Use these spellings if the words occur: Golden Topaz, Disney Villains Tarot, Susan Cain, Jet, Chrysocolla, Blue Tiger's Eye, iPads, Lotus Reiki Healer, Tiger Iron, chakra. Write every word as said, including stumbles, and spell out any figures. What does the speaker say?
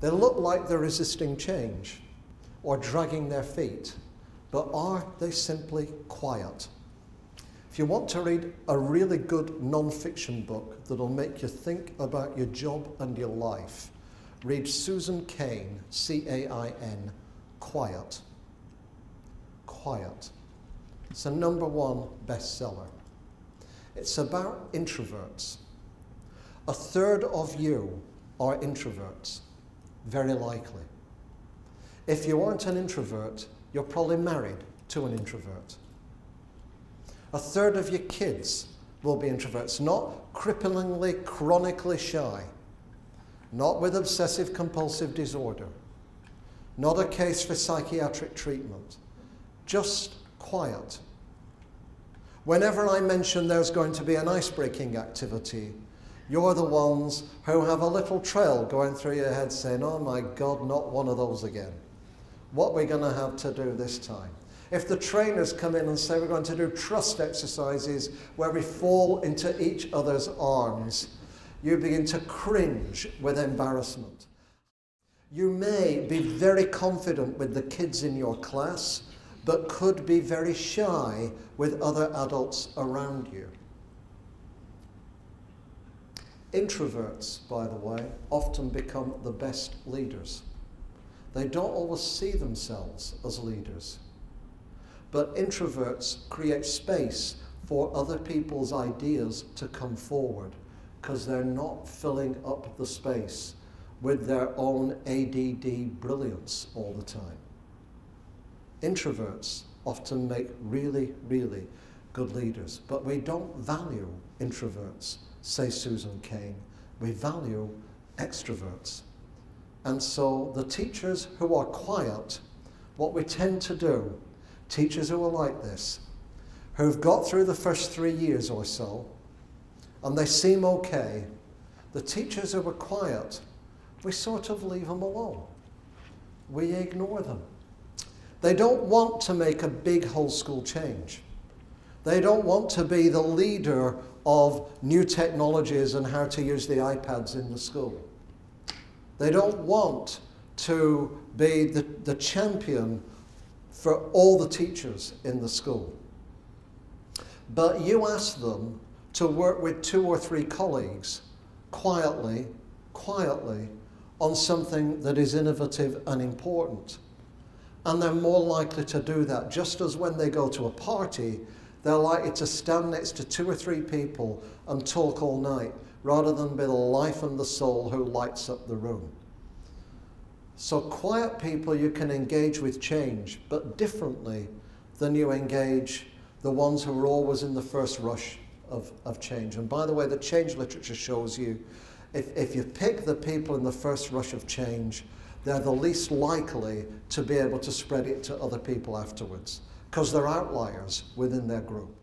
They look like they're resisting change or dragging their feet, but are they simply quiet? If you want to read a really good non-fiction book that'll make you think about your job and your life, read Susan Cain, C A I N, Quiet. Quiet. It's a number one bestseller. It's about introverts. A third of you are introverts, very likely. If you aren't an introvert, you're probably married to an introvert. A third of your kids will be introverts, not cripplingly, chronically shy, not with obsessive compulsive disorder, not a case for psychiatric treatment, just quiet. Whenever I mention there's going to be an ice-breaking activity, you're the ones who have a little trail going through your head saying, oh my God, not one of those again. What are we going to have to do this time? If the trainers come in and say we're going to do trust exercises where we fall into each other's arms, you begin to cringe with embarrassment. You may be very confident with the kids in your class, but could be very shy with other adults around you. Introverts, by the way, often become the best leaders. They don't always see themselves as leaders. But introverts create space for other people's ideas to come forward because they're not filling up the space with their own A D D brilliance all the time. Introverts often make really, really good leaders, but we don't value introverts, say Susan Cain. We value extroverts. And so the teachers who are quiet, what we tend to do, teachers who are like this, who've got through the first three years or so, and they seem okay, the teachers who are quiet, we sort of leave them alone. We ignore them. They don't want to make a big whole school change. They don't want to be the leader of new technologies and how to use the iPads in the school. They don't want to be the, the champion for all the teachers in the school. But you ask them to work with two or three colleagues quietly, quietly on something that is innovative and important. And they're more likely to do that, just as when they go to a party, they're likely to stand next to two or three people and talk all night, rather than be the life and the soul who lights up the room. So quiet people you can engage with change, but differently than you engage the ones who are always in the first rush of, of change. And by the way, the change literature shows you, if, if you pick the people in the first rush of change, they're the least likely to be able to spread it to other people afterwards because they're outliers within their group.